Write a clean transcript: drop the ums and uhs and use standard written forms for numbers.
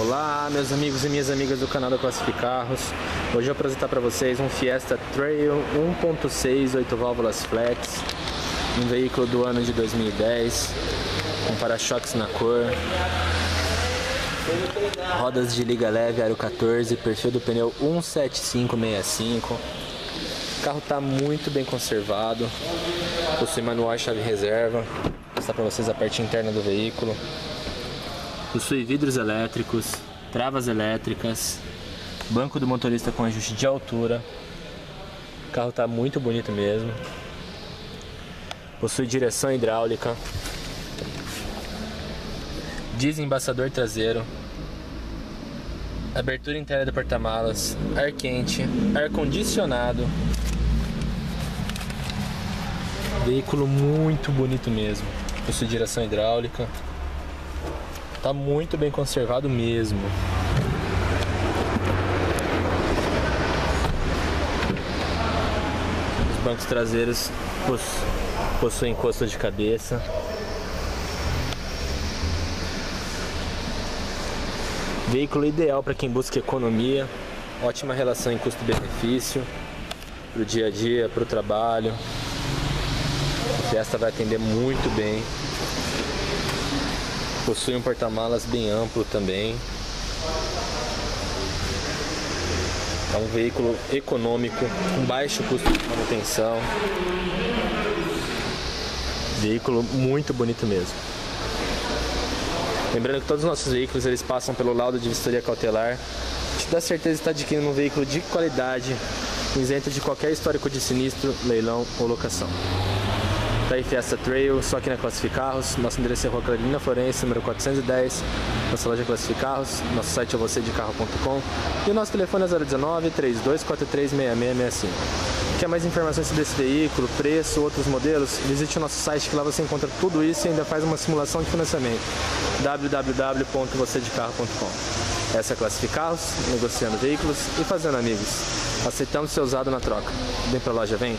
Olá, meus amigos e minhas amigas do canal da Classificarros. Hoje eu vou apresentar para vocês um Fiesta Trail 1.6, 8 válvulas flex, um veículo do ano de 2010, com para-choques na cor, rodas de liga leve, aro 14, perfil do pneu 175/65. O carro está muito bem conservado, possui manual e chave reserva. Vou mostrar para vocês a parte interna do veículo. Possui vidros elétricos, travas elétricas, banco do motorista com ajuste de altura. O carro está muito bonito mesmo. Possui direção hidráulica, desembaçador traseiro, abertura interna do porta-malas, ar quente, ar condicionado. Veículo muito bonito mesmo. Possui direção hidráulica. Tá muito bem conservado mesmo. Os bancos traseiros possuem encosto de cabeça. Veículo ideal para quem busca economia. Ótima relação em custo-benefício. Para o dia a dia, para o trabalho. A Fiesta vai atender muito bem. Possui um porta-malas bem amplo também. É um veículo econômico, com baixo custo de manutenção. Veículo muito bonito mesmo. Lembrando que todos os nossos veículos eles passam pelo laudo de vistoria cautelar. Te dá certeza de estar adquirindo um veículo de qualidade, isento de qualquer histórico de sinistro, leilão ou locação. Tá aí Fiesta Trail, só aqui na Classificarros. Nosso endereço é Rua Clarina Florença, número 410. Nossa loja é Classificarros. Nosso site é vocêdecarro.com. E o nosso telefone é 019-3243-6665. Quer mais informações sobre esse veículo, preço, outros modelos? Visite o nosso site, que lá você encontra tudo isso e ainda faz uma simulação de financiamento. www.vocêdecarro.com. Essa é Classificarros, negociando veículos e fazendo amigos. Aceitamos ser usado na troca. Vem pra loja, vem!